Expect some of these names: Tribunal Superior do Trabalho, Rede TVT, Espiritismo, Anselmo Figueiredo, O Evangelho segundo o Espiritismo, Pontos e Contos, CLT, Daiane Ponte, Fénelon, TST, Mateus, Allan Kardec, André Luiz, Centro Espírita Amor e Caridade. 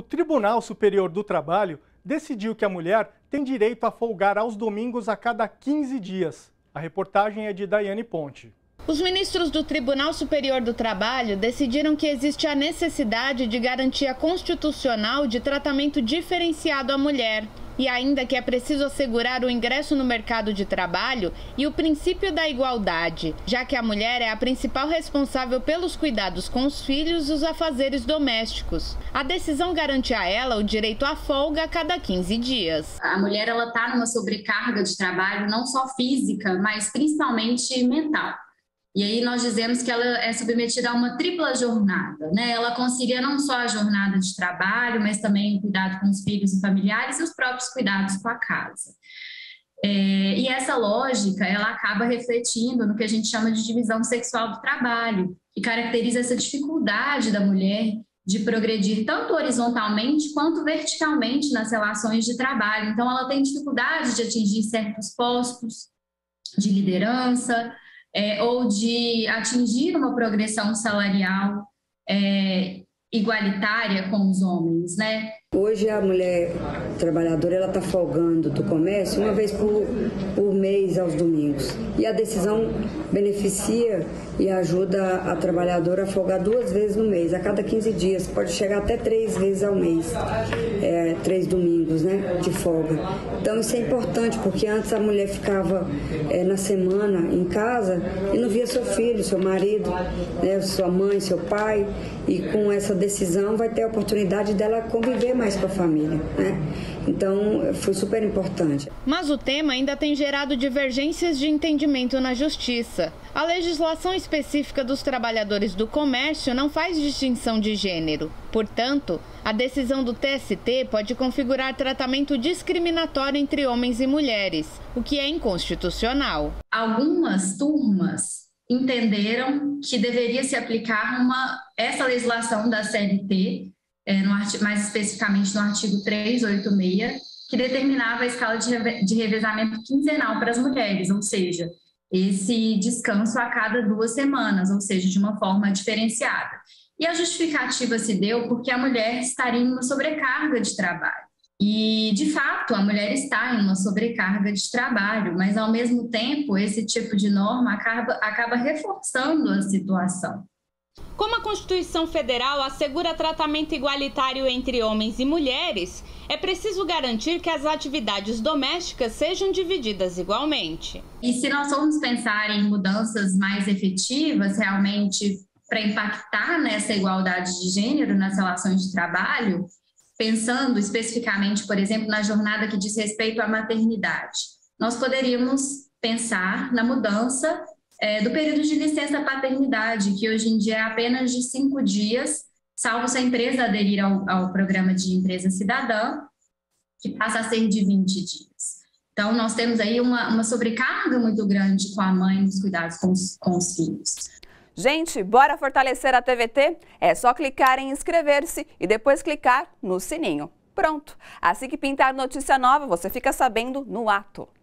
O Tribunal Superior do Trabalho decidiu que a mulher tem direito a folgar aos domingos a cada 15 dias. A reportagem é de Daiane Ponte. Os ministros do Tribunal Superior do Trabalho decidiram que existe a necessidade de garantia constitucional de tratamento diferenciado à mulher. E ainda que é preciso assegurar o ingresso no mercado de trabalho e o princípio da igualdade, já que a mulher é a principal responsável pelos cuidados com os filhos e os afazeres domésticos. A decisão garante a ela o direito à folga a cada 15 dias. A mulher está numa sobrecarga de trabalho, não só física, mas principalmente mental. E aí nós dizemos que ela é submetida a uma tripla jornada, né? Ela concilia não só a jornada de trabalho, mas também o cuidado com os filhos e familiares e os próprios cuidados com a casa. E essa lógica, ela acaba refletindo no que a gente chama de divisão sexual do trabalho, que caracteriza essa dificuldade da mulher de progredir tanto horizontalmente quanto verticalmente nas relações de trabalho. Então ela tem dificuldade de atingir certos postos de liderança, ou de atingir uma progressão salarial igualitária com os homens, né? Hoje a mulher trabalhadora ela está folgando do comércio uma vez por mês aos domingos. E a decisão beneficia e ajuda a trabalhadora a folgar 2 vezes no mês, a cada 15 dias. Pode chegar até 3 vezes ao mês, 3 domingos, né, de folga. Então isso é importante, porque antes a mulher ficava na semana em casa e não via seu filho, seu marido, né, sua mãe, seu pai. E com essa decisão vai ter a oportunidade dela conviver mais com a família, né? Então foi super importante. Mas o tema ainda tem gerado divergências de entendimento na Justiça. A legislação específica dos trabalhadores do comércio não faz distinção de gênero. Portanto, a decisão do TST pode configurar tratamento discriminatório entre homens e mulheres, o que é inconstitucional. Algumas turmas entenderam que deveria se aplicar essa legislação da CLT, mais especificamente no artigo 386, que determinava a escala de revezamento quinzenal para as mulheres, ou seja, esse descanso a cada 2 semanas, ou seja, de uma forma diferenciada. E a justificativa se deu porque a mulher estaria em uma sobrecarga de trabalho. E, de fato, a mulher está em uma sobrecarga de trabalho, mas, ao mesmo tempo, esse tipo de norma acaba reforçando a situação. Como a Constituição Federal assegura tratamento igualitário entre homens e mulheres, é preciso garantir que as atividades domésticas sejam divididas igualmente. E se nós formos pensar em mudanças mais efetivas, realmente, para impactar nessa igualdade de gênero nas relações de trabalho, pensando especificamente, por exemplo, na jornada que diz respeito à maternidade, nós poderíamos pensar na mudança do período de licença paternidade, que hoje em dia é apenas de 5 dias, salvo se a empresa aderir ao programa de empresa cidadã, que passa a ser de 20 dias. Então, nós temos aí uma sobrecarga muito grande com a mãe nos cuidados com os filhos. Gente, bora fortalecer a TVT? É só clicar em inscrever-se e depois clicar no sininho. Pronto! Assim que pintar notícia nova, você fica sabendo no ato.